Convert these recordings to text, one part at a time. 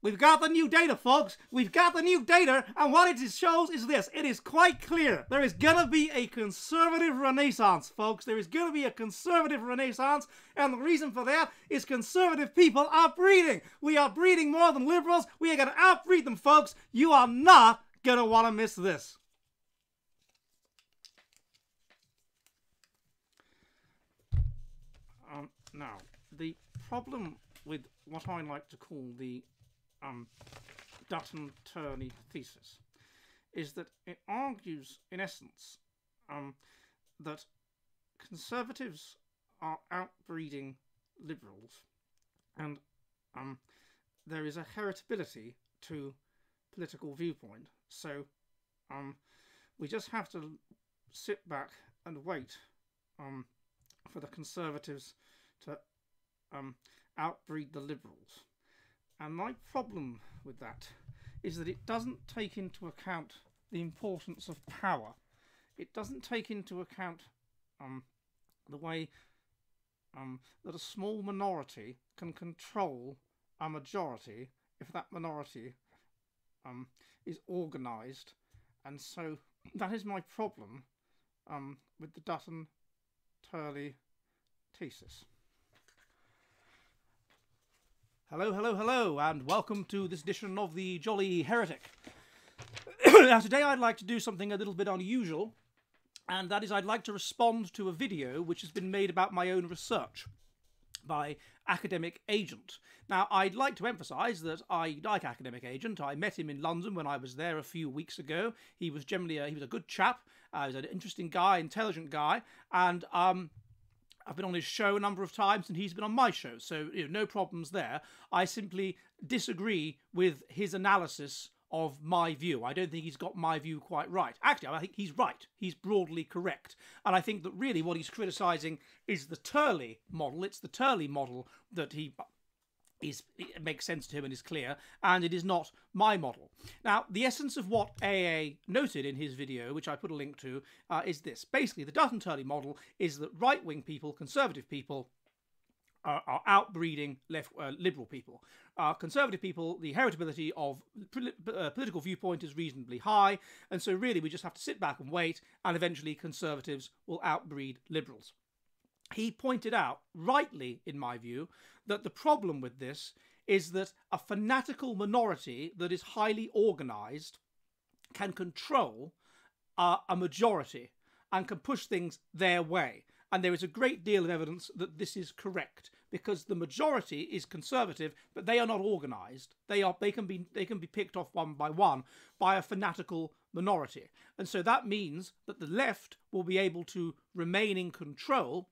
We've got the new data, folks. We've got the new data, and what it shows is this. It is quite clear. There is going to be a conservative renaissance, folks. There is going to be a conservative renaissance, and the reason for that is conservative people are breeding. We are breeding more than liberals. We are going to outbreed them, folks. You are not going to want to miss this. Now, the problem with what I like to call the Dutton-Turley thesis is that it argues, in essence, that conservatives are outbreeding liberals, and there is a heritability to political viewpoint. So we just have to sit back and wait for the conservatives to outbreed the liberals. And my problem with that is that it doesn't take into account the importance of power. It doesn't take into account the way that a small minority can control a majority if that minority is organised. And so that is my problem with the Dutton-Turley thesis. Hello, hello, hello, and welcome to this edition of The Jolly Heretic. Now, today I'd like to do something a little bit unusual, and that is I'd like to respond to a video which has been made about my own research by Academic Agent. Now, I'd like to emphasise that I like Academic Agent. I met him in London when I was there a few weeks ago. He was generally he was a good chap. He was an interesting guy, intelligent guy, and I've been on his show a number of times and he's been on my show, so no problems there. I simply disagree with his analysis of my view. I don't think he's got my view quite right. Actually, I think he's right. He's broadly correct. And I think that really what he's criticising is the Turley model. It's the Turley model that it makes sense to him and is clear, and it is not my model. Now, the essence of what AA noted in his video, which I put a link to, is this. Basically, the Dutton-Turley model is that right-wing people, conservative people, are outbreeding liberal people. Conservative people, the heritability of political viewpoint is reasonably high, and so really we just have to sit back and wait, and eventually conservatives will outbreed liberals. He pointed out, rightly in my view, that the problem with this is that a fanatical minority that is highly organised can control a majority and can push things their way. And there is a great deal of evidence that this is correct, because the majority is conservative, but they are not organised. They can be picked off one by one by a fanatical minority. And so that means that the left will be able to remain in control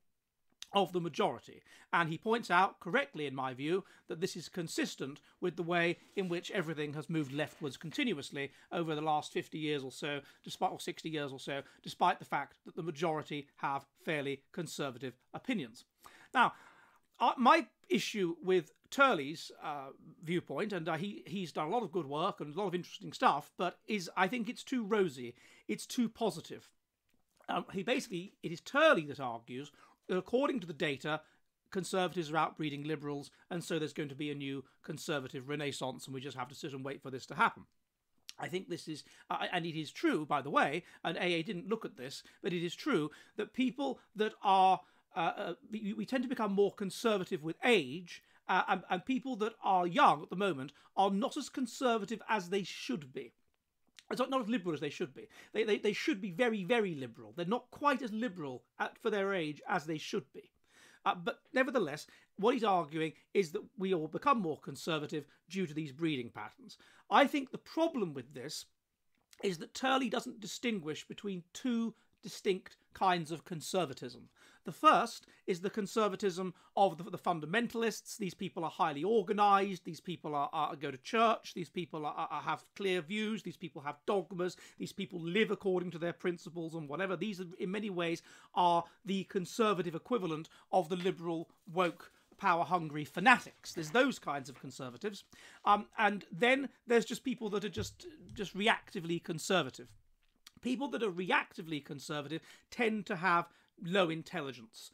of the majority. And he points out, correctly in my view, that this is consistent with the way in which everything has moved leftwards continuously over the last 50 years or so, despite, or 60 years or so, despite the fact that the majority have fairly conservative opinions. Now, my issue with Turley's viewpoint, and he's done a lot of good work and a lot of interesting stuff, but I think it's too rosy, it's too positive. It is Turley that argues that according to the data, conservatives are outbreeding liberals, and so there's going to be a new conservative renaissance, and we just have to sit and wait for this to happen. I think this is, and it is true, by the way, and AA didn't look at this, but it is true that people that are we tend to become more conservative with age, and people that are young at the moment are not as conservative as they should be. It's not as liberal as they should be. They should be very, very liberal. They're not quite as liberal for their age as they should be. But nevertheless, what he's arguing is that we all become more conservative due to these breeding patterns. I think the problem with this is that Turley doesn't distinguish between two distinct kinds of conservatism. The first is the conservatism of the fundamentalists. These people are highly organised. These people go to church. These people have clear views. These people have dogmas. These people live according to their principles and whatever. These, in many ways, are the conservative equivalent of the liberal, woke, power-hungry fanatics. There's those kinds of conservatives. And then there's just people that are just reactively conservative. People that are reactively conservative tend to have low intelligence.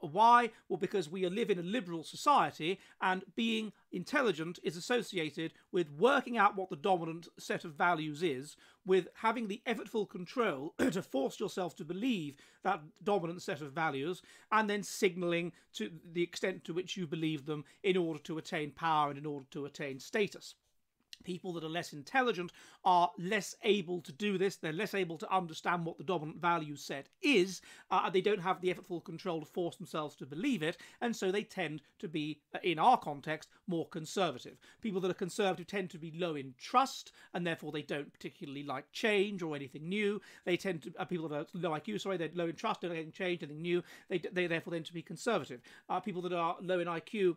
Why? Well, because we live in a liberal society, and being intelligent is associated with working out what the dominant set of values is, with having the effortful control to force yourself to believe that dominant set of values, and then signalling to the extent to which you believe them in order to attain power and in order to attain status. People that are less intelligent are less able to do this. They're less able to understand what the dominant value set is. They don't have the effortful control to force themselves to believe it. And so they tend to be, in our context, more conservative. People that are conservative tend to be low in trust, and therefore they don't particularly like change or anything new. They tend to, people that are low IQ, sorry, they're low in trust, don't like anything change, anything new. They therefore tend to be conservative. People that are low in IQ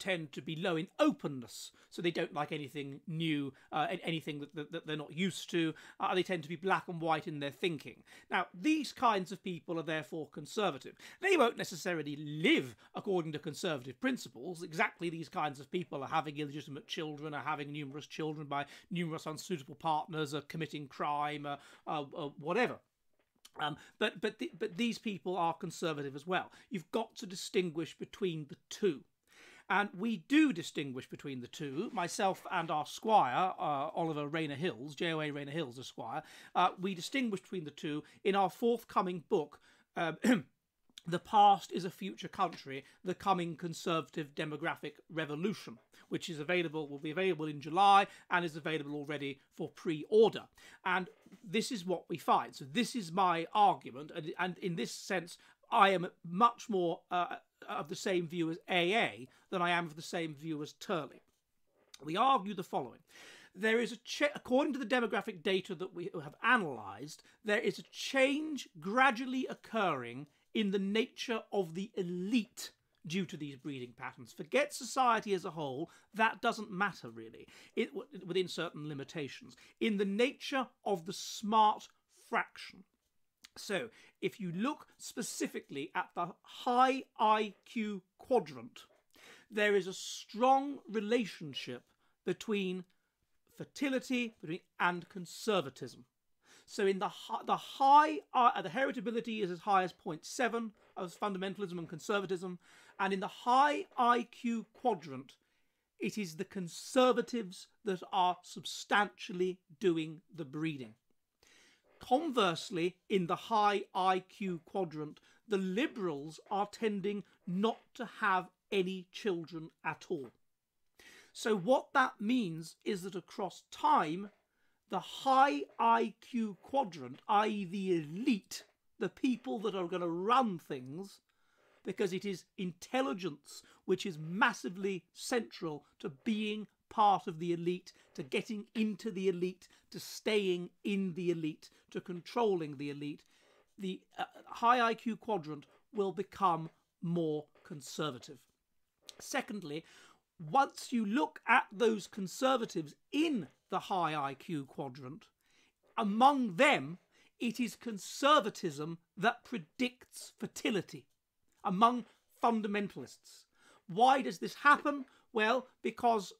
tend to be low in openness, so they don't like anything new, anything that they're not used to. They tend to be black and white in their thinking. Now, these kinds of people are therefore conservative. They won't necessarily live according to conservative principles. Exactly these kinds of people are having illegitimate children, are having numerous children by numerous unsuitable partners, are committing crime, whatever. But these people are conservative as well. You've got to distinguish between the two. And we do distinguish between the two. Myself and our squire, Oliver Rayner-Hills, J.O.A. Rayner-Hills, Esquire, we distinguish between the two in our forthcoming book, The Past is a Future Country, The Coming Conservative Demographic Revolution, which is available, will be available in July, and is available already for pre-order. And this is what we find. So this is my argument, and in this sense, I am much more of the same view as AA than I am of the same view as Turley. We argue the following. There is according to the demographic data that we have analysed, there is a change gradually occurring in the nature of the elite due to these breeding patterns. Forget society as a whole, that doesn't matter really, within certain limitations, in the nature of the smart fraction. So, if you look specifically at the high IQ quadrant, there is a strong relationship between fertility and conservatism. So, in the heritability is as high as 0.7 of fundamentalism and conservatism, and in the high IQ quadrant, it is the conservatives that are substantially doing the breeding. Conversely, in the high IQ quadrant, the liberals are tending not to have any children at all. So what that means is that across time, the high IQ quadrant, i.e. the elite, the people that are going to run things, because it is intelligence which is massively central to being part of the elite, to getting into the elite, to staying in the elite, to controlling the elite, the high IQ quadrant will become more conservative. Secondly, once you look at those conservatives in the high IQ quadrant, among them, it is conservatism that predicts fertility among fundamentalists. Why does this happen? Well, because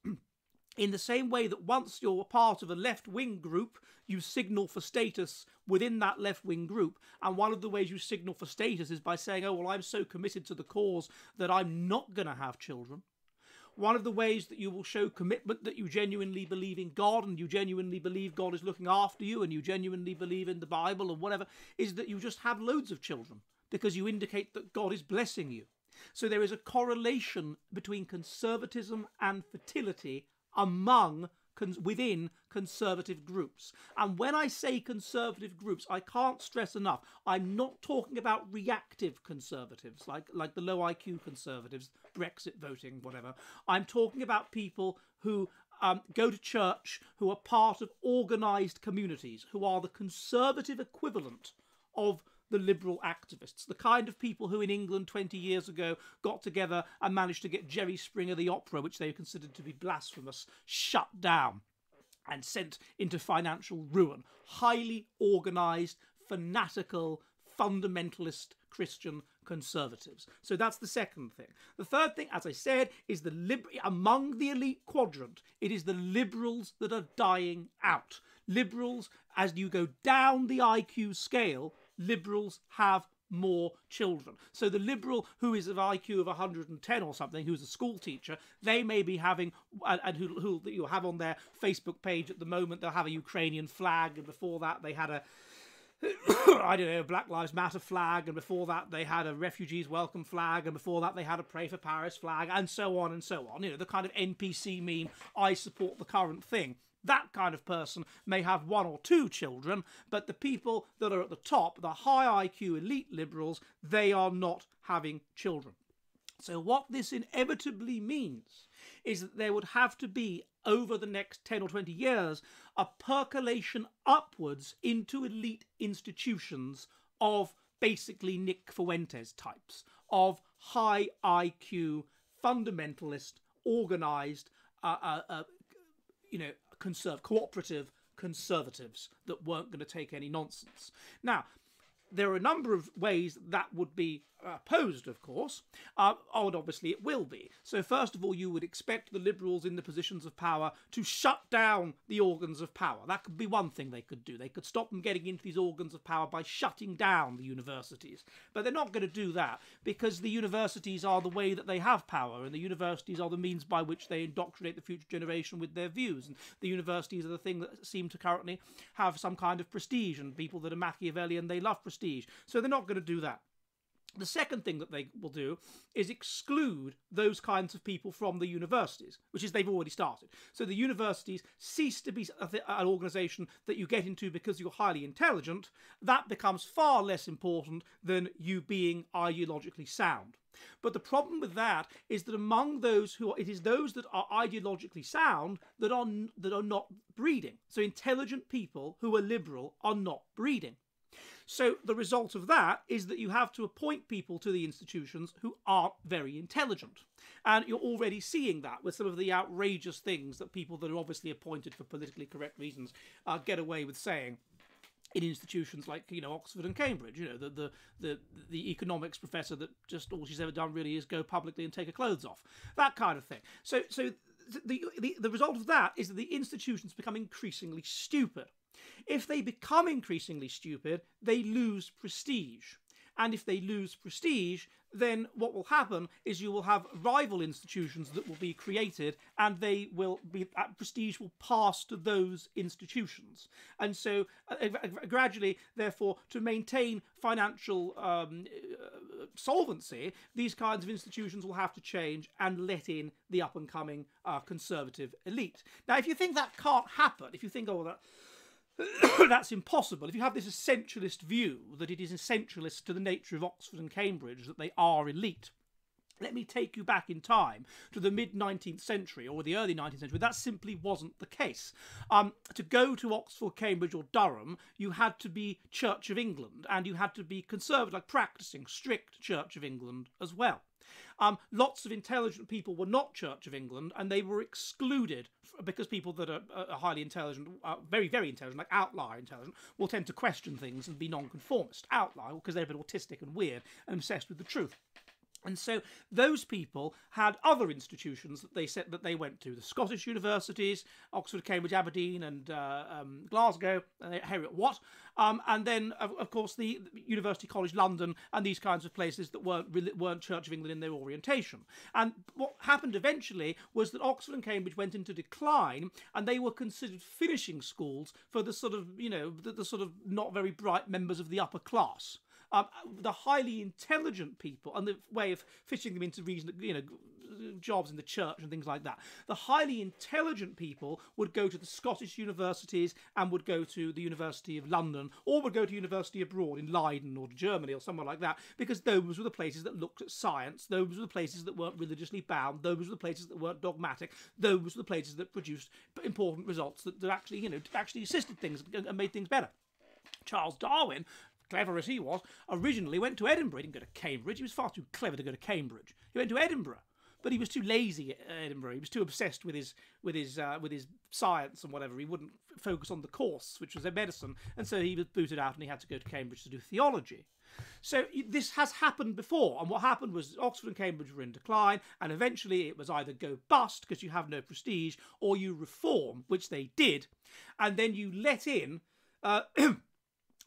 in the same way that once you're part of a left-wing group, you signal for status within that left-wing group. And one of the ways you signal for status is by saying, oh, well, I'm so committed to the cause that I'm not going to have children. One of the ways that you will show commitment that you genuinely believe in God and you genuinely believe God is looking after you and you genuinely believe in the Bible or whatever is that you just have loads of children because you indicate that God is blessing you. So there is a correlation between conservatism and fertility among within conservative groups. And when I say conservative groups, I can't stress enough, I'm not talking about reactive conservatives, like the low IQ conservatives, Brexit voting, whatever. I'm talking about people who go to church, who are part of organised communities, who are the conservative equivalent of the liberal activists, the kind of people who in England 20 years ago got together and managed to get Jerry Springer the opera, which they considered to be blasphemous, shut down and sent into financial ruin. Highly organised, fanatical, fundamentalist Christian conservatives. So that's the second thing. The third thing, as I said, is among the elite quadrant, it is the liberals that are dying out. Liberals, as you go down the IQ scale, liberals have more children. So the liberal who is of IQ of 110 or something, who's a school teacher, they may be having, and who you have on their Facebook page at the moment, they'll have a Ukrainian flag, and before that they had a I don't know, Black Lives Matter flag, and before that they had a Refugees Welcome flag, and before that they had a Pray for Paris flag, and so on and so on. You know, the kind of NPC meme, I support the current thing. That kind of person may have one or two children, but the people that are at the top, the high IQ elite liberals, they are not having children. So what this inevitably means is that there would have to be, over the next 10 or 20 years, a percolation upwards into elite institutions of basically Nick Fuentes types, of high IQ, fundamentalist, organised, you know, cooperative conservatives that weren't going to take any nonsense. Now, there are a number of ways that would be opposed, of course, and obviously it will be. So first of all, you would expect the liberals in the positions of power to shut down the organs of power. That could be one thing they could do. They could stop them getting into these organs of power by shutting down the universities. But they're not going to do that, because the universities are the way that they have power, and the universities are the means by which they indoctrinate the future generation with their views. And the universities are the thing that seem to currently have some kind of prestige, and people that are Machiavellian, they love prestige. So they're not going to do that. The second thing that they will do is exclude those kinds of people from the universities, which is they've already started. So the universities cease to be an organisation that you get into because you're highly intelligent. That becomes far less important than you being ideologically sound. But the problem with that is that among those who are, it is those that are ideologically sound that are not breeding. So intelligent people who are liberal are not breeding. So the result of that is that you have to appoint people to the institutions who aren't very intelligent. And you're already seeing that with some of the outrageous things that people that are obviously appointed for politically correct reasons get away with saying in institutions like, you know, Oxford and Cambridge. You know, the economics professor that just all she's ever done really is go publicly and take her clothes off. That kind of thing. So the result of that is that the institutions become increasingly stupid. If they become increasingly stupid, they lose prestige. And if they lose prestige, then what will happen is you will have rival institutions that will be created, and they will be, prestige will pass to those institutions. And so gradually, therefore, to maintain financial solvency, these kinds of institutions will have to change and let in the up-and-coming conservative elite. Now, if you think that can't happen, if you think, oh, that... that's impossible. If you have this essentialist view that it is essentialist to the nature of Oxford and Cambridge that they are elite, let me take you back in time to the mid-19th century or the early 19th century. That simply wasn't the case. To go to Oxford, Cambridge or Durham, you had to be Church of England, and you had to be conservative, like practising strict Church of England as well. Lots of intelligent people were not Church of England, and they were excluded because people that are highly intelligent, very, very intelligent, like outlier intelligent, will tend to question things and be nonconformist. Outlier, because they're a bit autistic and weird and obsessed with the truth. And so those people had other institutions that they said that they went to, the Scottish universities, Oxford, Cambridge, Aberdeen and Glasgow, Heriot Watt, and then, of course, the University College London and these kinds of places that weren't Church of England in their orientation. And what happened eventually was that Oxford and Cambridge went into decline, and they were considered finishing schools for the sort of, you know, the sort of not very bright members of the upper class. The highly intelligent people, and the way of fitting them into jobs in the church and things like that, the highly intelligent people would go to the Scottish universities and would go to the University of London, or would go to university abroad in Leiden or Germany or somewhere like that, because those were the places that looked at science, those were the places that weren't religiously bound, those were the places that weren't dogmatic, those were the places that produced important results that actually, you know, actually assisted things and made things better. Charles Darwin, clever as he was, originally went to Edinburgh. He didn't go to Cambridge. He was far too clever to go to Cambridge. He went to Edinburgh, but he was too lazy at Edinburgh. He was too obsessed with his science and whatever. He wouldn't focus on the course, which was medicine, and so he was booted out, and he had to go to Cambridge to do theology. So this has happened before, and what happened was Oxford and Cambridge were in decline, and eventually it was either go bust because you have no prestige, or you reform, which they did, and then you let in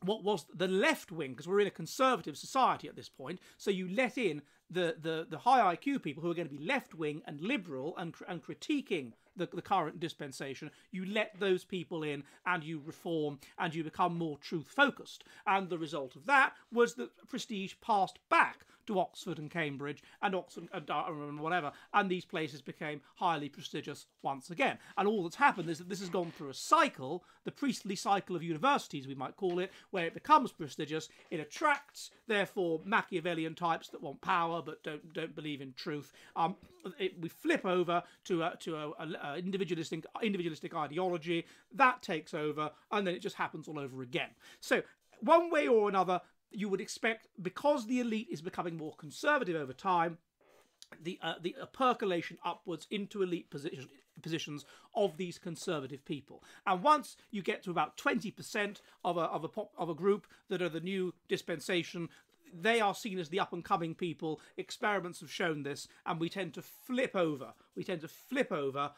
what was the left wing, because we're in a conservative society at this point, so you let in the high IQ people who are going to be left wing and liberal and critiquing the current dispensation. You let those people in and you reform and you become more truth focused. And the result of that was that prestige passed back to Oxford and Cambridge and Oxford and Durham and whatever, and these places became highly prestigious once again. And all that's happened is that this has gone through a cycle, the priestly cycle of universities, we might call it, where it becomes prestigious, it attracts, therefore, Machiavellian types that want power but don't believe in truth. We flip over to a individualistic ideology that takes over, and then it just happens all over again. So one way or another, you would expect, because the elite is becoming more conservative over time, the percolation upwards into elite positions of these conservative people. And once you get to about 20% of a group that are the new dispensation, they are seen as the up-and-coming people. Experiments have shown this, and we tend to flip over. We tend to flip over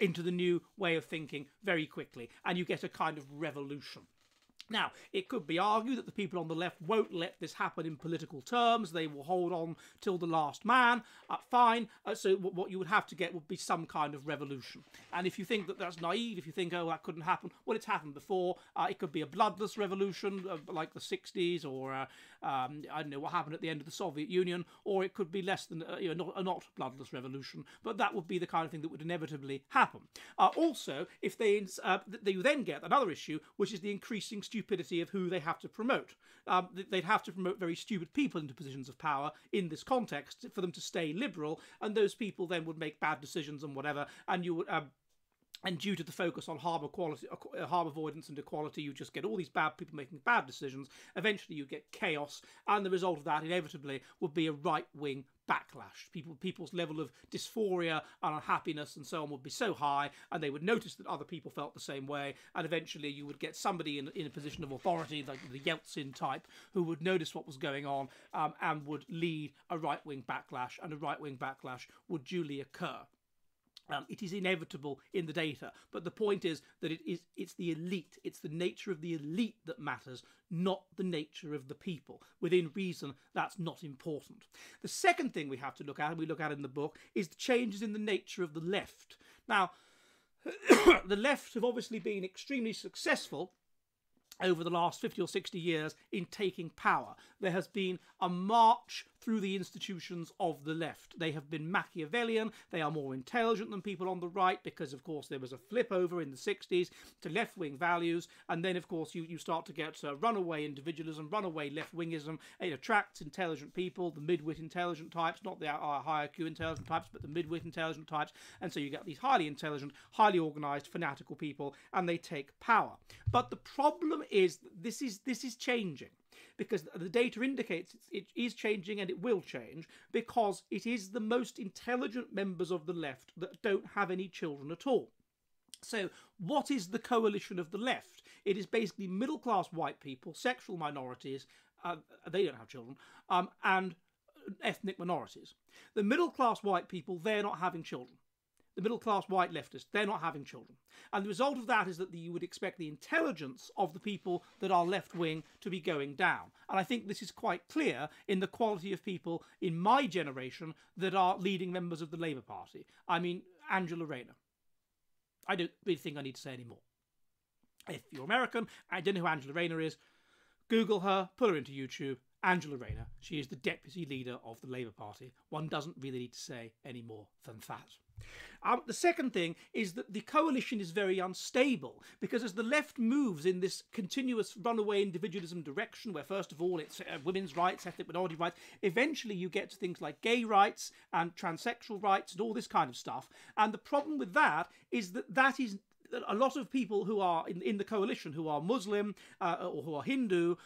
into the new way of thinking very quickly, and you get a kind of revolution. Now, it could be argued that the people on the left won't let this happen in political terms. They will hold on till the last man. Fine. So what you would have to get would be some kind of revolution. And if you think that that's naive, if you think, oh, that couldn't happen, well, it's happened before. It could be a bloodless revolution like the 60s, or I don't know what happened at the end of the Soviet Union, or it could be less than not bloodless revolution. But that would be the kind of thing that would inevitably happen. Also, if they then get another issue, which is the increasing stupidity of who they have to promote. They'd have to promote very stupid people into positions of power in this context for them to stay liberal, and those people then would make bad decisions and whatever, and you would and due to the focus on harm avoidance and equality, you just get all these bad people making bad decisions. Eventually you get chaos, and the result of that inevitably would be a right-wing backlash. People's level of dysphoria and unhappiness and so on would be so high, and they would notice that other people felt the same way, and eventually you would get somebody in a position of authority, like the Yeltsin type, who would notice what was going on and would lead a right-wing backlash, and a right-wing backlash would duly occur. It is inevitable in the data, but the point is that it's the elite, it's the nature of the elite that matters, not the nature of the people. Within reason, that's not important. The second thing we have to look at, and we look at in the book, is the changes in the nature of the left. Now, the left have obviously been extremely successful over the last 50 or 60 years in taking power. There has been a march through the institutions of the left. They have been Machiavellian. They are more intelligent than people on the right because, of course, there was a flip over in the 60s to left-wing values. And then, of course, you start to get runaway individualism, runaway left-wingism. It attracts intelligent people, the midwit intelligent types, not the high IQ intelligent types, but the midwit intelligent types. And so you get these highly intelligent, highly organised, fanatical people, and they take power. But the problem is this is changing, because the data indicates it is changing, and it will change, because it is the most intelligent members of the left that don't have any children at all. So what is the coalition of the left? It is basically middle-class white people, sexual minorities, they don't have children, and ethnic minorities. The middle-class white people, they're not having children. The middle-class white leftists, they're not having children. And the result of that is that you would expect the intelligence of the people that are left-wing to be going down. And I think this is quite clear in the quality of people in my generation that are leading members of the Labour Party. I mean, Angela Rayner. I don't really think I need to say any more. If you're American, I don't know who Angela Rayner is. Google her, put her into YouTube. Angela Rayner. She is the deputy leader of the Labour Party. One doesn't really need to say any more than that. The second thing is that the coalition is very unstable, because as the left moves in this continuous runaway individualism direction, where first of all it's women's rights, ethnic minority rights, eventually you get to things like gay rights and transsexual rights and all this kind of stuff. And the problem with that is that is a lot of people who are in the coalition who are Muslim or who are Hindu,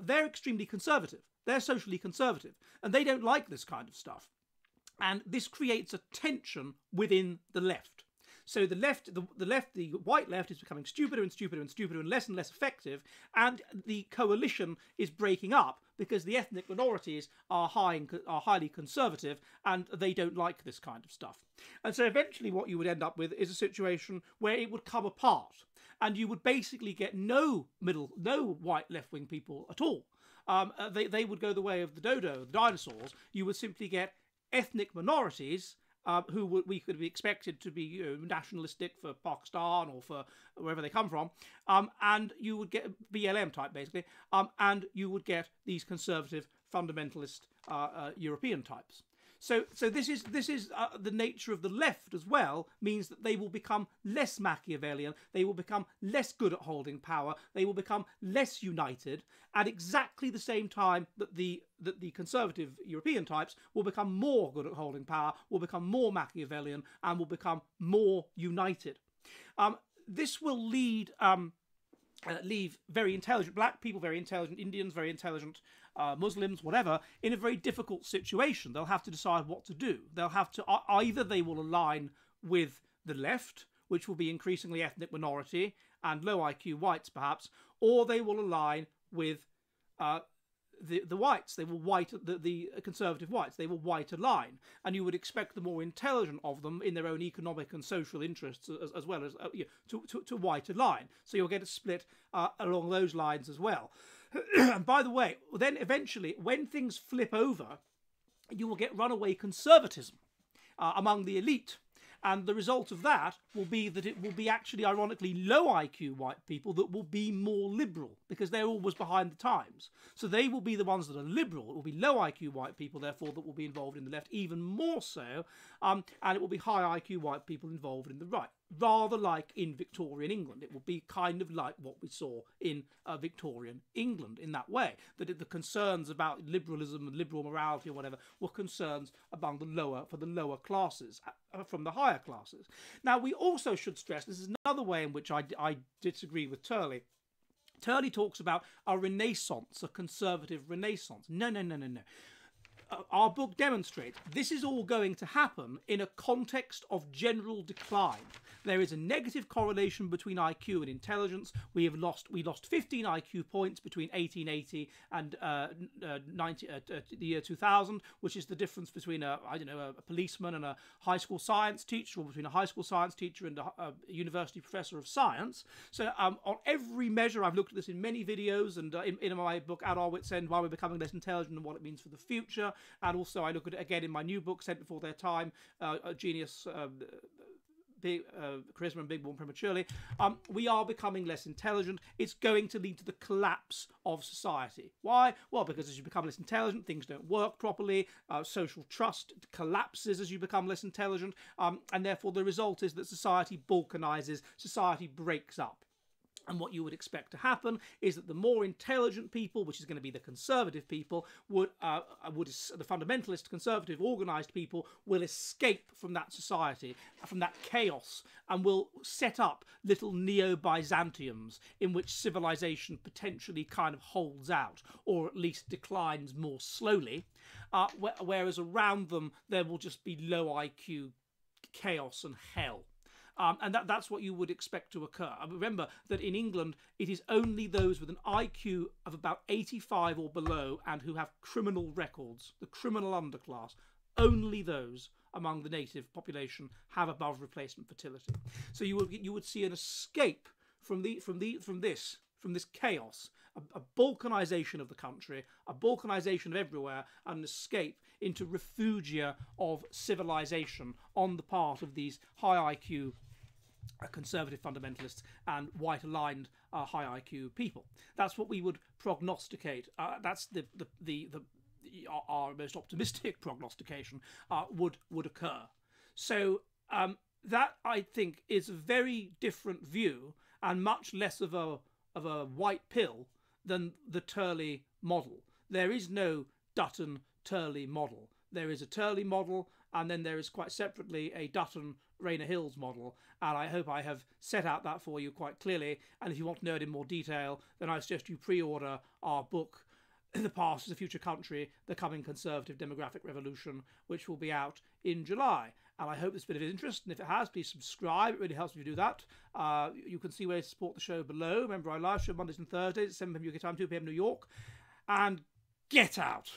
they're extremely conservative. They're socially conservative, and they don't like this kind of stuff. And this creates a tension within the left. So the white left is becoming stupider and stupider and stupider and less effective. And the coalition is breaking up because the ethnic minorities are highly conservative, and they don't like this kind of stuff. And so eventually what you would end up with is a situation where it would come apart. and you would basically get no white left-wing people at all. They would go the way of the dodo, the dinosaurs. You would simply get ethnic minorities who we could be expected to be nationalistic for Pakistan or for wherever they come from, and you would get BLM type basically, and you would get these conservative fundamentalist European types. So this is the nature of the left as well, means that they will become less Machiavellian, they will become less good at holding power, they will become less united at exactly the same time that the conservative European types will become more good at holding power, will become more Machiavellian, and will become more united. This will leave very intelligent black people, very intelligent Indians, very intelligent Muslims, whatever, in a very difficult situation. They'll have to decide what to do. They'll have to either they will align with the left, which will be increasingly ethnic minority and low IQ whites perhaps, or they will align with the whites. They will the conservative whites. They will white align, and you would expect the more intelligent of them, in their own economic and social interests, as well as to white align. So you'll get a split along those lines as well. And by the way, then eventually, when things flip over, you will get runaway conservatism among the elite. And the result of that will be that it will be actually, ironically, low IQ white people that will be more liberal, because they're always behind the times. So they will be the ones that are liberal. It will be low IQ white people, therefore, that will be involved in the left even more so. And it will be high IQ white people involved in the right, rather like in Victorian England. It will be kind of like what we saw in Victorian England in that way, that the concerns about liberalism and liberal morality or whatever were concerns among the lower classes from the higher classes. Now, we also should stress, this is another way in which I disagree with Turley. Turley talks about a renaissance, a conservative renaissance. No, no, no, no, no. Our book demonstrates this is all going to happen in a context of general decline. There is a negative correlation between IQ and intelligence. We lost 15 IQ points between 1880 and the year 2000, which is the difference between a policeman and a high school science teacher, or between a high school science teacher and a university professor of science. So on every measure, I've looked at this in many videos and in my book At Our Wit's End: Why We're Becoming Less Intelligent and What It Means for the Future. And also I look at it again in my new book, Sent Before Their Time, Genius, Charisma and Big Born Prematurely. We are becoming less intelligent. It's going to lead to the collapse of society. Why? Well, because as you become less intelligent, things don't work properly. Social trust collapses as you become less intelligent. And therefore the result is that society balkanizes, society breaks up. And what you would expect to happen is that the more intelligent people, which is going to be the conservative people, the fundamentalist, conservative, organised people will escape from that society, from that chaos, and will set up little neo-Byzantiums in which civilization potentially kind of holds out, or at least declines more slowly, whereas around them there will just be low IQ chaos and hell. And that's what you would expect to occur. Remember that in England, it is only those with an IQ of about 85 or below and who have criminal records, the criminal underclass, only those among the native population have above replacement fertility. So you would see an escape from this chaos, a balkanization of the country, a balkanization of everywhere, and an escape into refugia of civilization on the part of these high IQ conservative fundamentalists and white-aligned high IQ people. That's what we would prognosticate. That's our most optimistic prognostication would occur. So that, I think, is a very different view and much less of a white pill than the Turley model. There is no Dutton-Turley model. There is a Turley model, and then there is quite separately a Dutton-Rayner-Hills model, and I hope I have set out that for you quite clearly. And if you want to know it in more detail, then I suggest you pre-order our book, The Past is a Future Country, The Coming Conservative Demographic Revolution, which will be out in July. And I hope this bit of interest, and if it has, please subscribe. It really helps if you do that. You can see where to support the show below. Remember, I live show Mondays and Thursdays at 7 p.m. UK time, 2 p.m. New York. And get out!